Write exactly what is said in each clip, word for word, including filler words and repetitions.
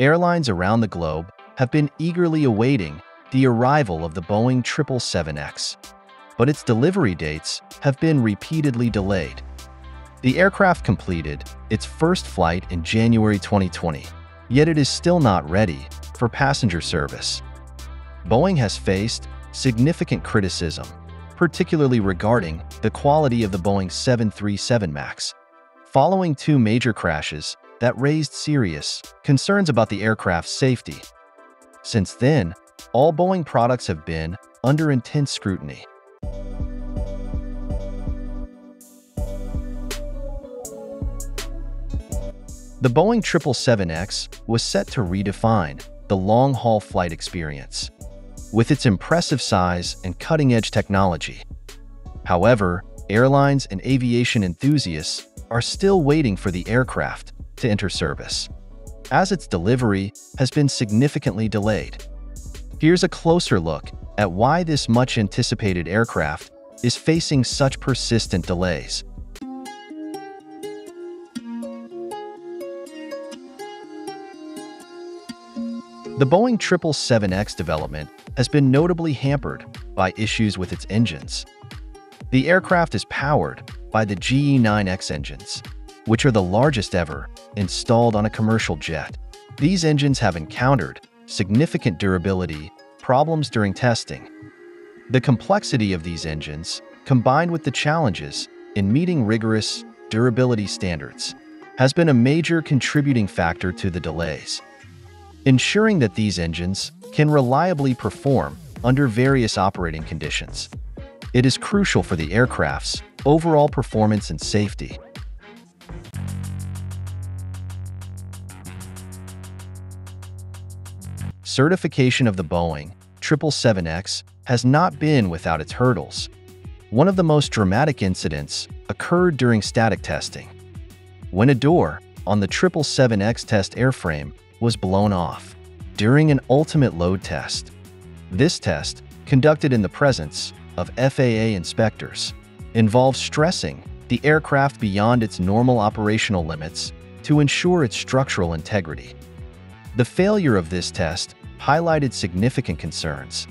Airlines around the globe have been eagerly awaiting the arrival of the Boeing seven seventy-seven X, but its delivery dates have been repeatedly delayed. The aircraft completed its first flight in January twenty twenty, yet it is still not ready for passenger service. Boeing has faced significant criticism, particularly regarding the quality of the Boeing seven thirty-seven MAX, following two major crashes that raised serious concerns about the aircraft's safety. Since then, all Boeing products have been under intense scrutiny. The Boeing seven seventy-seven X was set to redefine the long-haul flight experience with its impressive size and cutting-edge technology. However, airlines and aviation enthusiasts are still waiting for the aircraft to enter service, as its delivery has been significantly delayed. Here's a closer look at why this much-anticipated aircraft is facing such persistent delays. The Boeing seven seventy-seven X development has been notably hampered by issues with its engines. The aircraft is powered by the G E nine X engines, which are the largest ever installed on a commercial jet. These engines have encountered significant durability problems during testing. The complexity of these engines, combined with the challenges in meeting rigorous durability standards, has been a major contributing factor to the delays. Ensuring that these engines can reliably perform under various operating conditions, it is crucial for the aircraft's overall performance and safety. Certification of the Boeing seven seventy-seven X has not been without its hurdles. One of the most dramatic incidents occurred during static testing, when a door on the seven seventy-seven X test airframe was blown off during an ultimate load test. This test, conducted in the presence of F A A inspectors, involves stressing the aircraft beyond its normal operational limits to ensure its structural integrity. The failure of this test highlighted significant concerns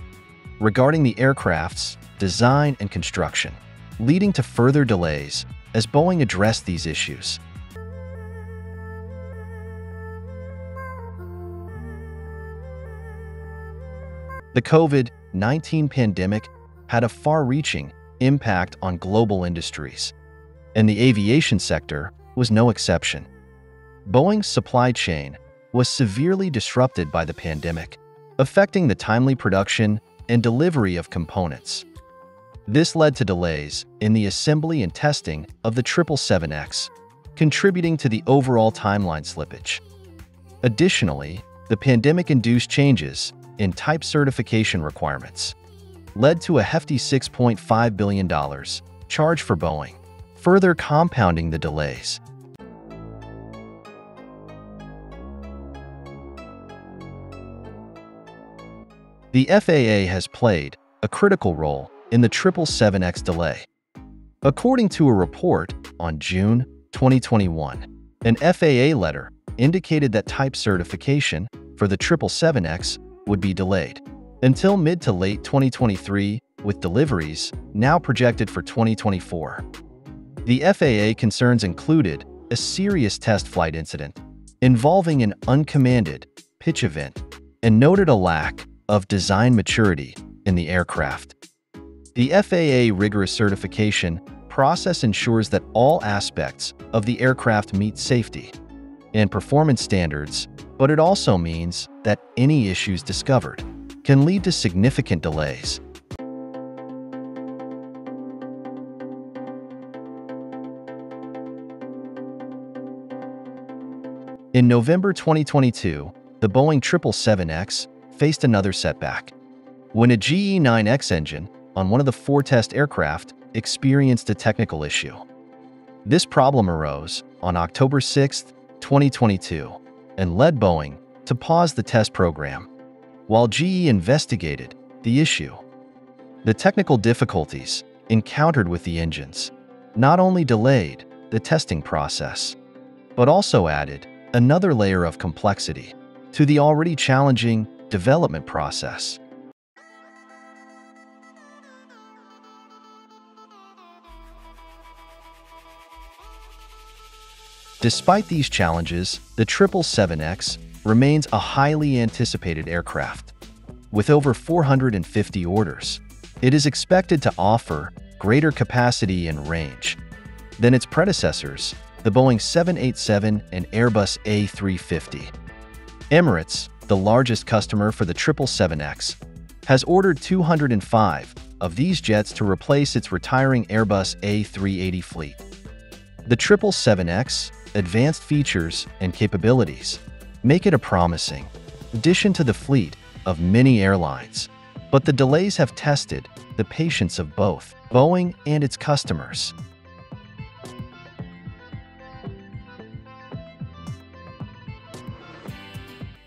regarding the aircraft's design and construction, leading to further delays as Boeing addressed these issues. The COVID nineteen pandemic had a far-reaching impact on global industries, and the aviation sector was no exception. Boeing's supply chain was severely disrupted by the pandemic, affecting the timely production and delivery of components. This led to delays in the assembly and testing of the seven seventy-seven X, contributing to the overall timeline slippage. Additionally, the pandemic-induced changes in type certification requirements led to a hefty six point five billion dollars charge for Boeing, further compounding the delays. The F A A has played a critical role in the seven seventy-seven X delay. According to a report on June twenty twenty-one, an F A A letter indicated that type certification for the seven seventy-seven X would be delayed until mid to late twenty twenty-three, with deliveries now projected for twenty twenty-four. The F A A concerns included a serious test flight incident involving an uncommanded pitch event and noted a lack of design maturity in the aircraft. The F A A rigorous certification process ensures that all aspects of the aircraft meet safety and performance standards, but it also means that any issues discovered can lead to significant delays. In November twenty twenty-two, the Boeing seven seventy-seven X faced another setback when a G E nine X engine on one of the four test aircraft experienced a technical issue. This problem arose on October sixth, twenty twenty-two, and led Boeing to pause the test program while G E investigated the issue. The technical difficulties encountered with the engines not only delayed the testing process, but also added another layer of complexity to the already challenging development process. Despite these challenges, the seven seventy-seven X remains a highly anticipated aircraft. With over four hundred fifty orders, it is expected to offer greater capacity and range than its predecessors, the Boeing seven eighty-seven and Airbus A three fifty. Emirates, the largest customer for the seven seventy-seven X, has ordered two hundred five of these jets to replace its retiring Airbus A three eighty fleet. The seven seventy-seven X advanced features and capabilities make it a promising addition to the fleet of many airlines, but the delays have tested the patience of both Boeing and its customers.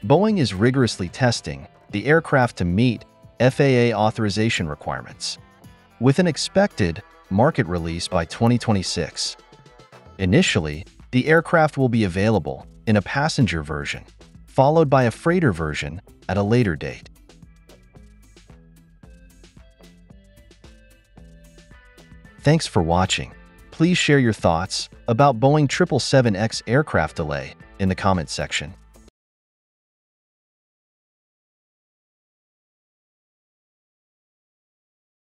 Boeing is rigorously testing the aircraft to meet F A A authorization requirements, with an expected market release by twenty twenty-six. Initially, the aircraft will be available in a passenger version, followed by a freighter version at a later date. Thanks for watching. Please share your thoughts about Boeing seven seventy-seven X aircraft delay in the comment section.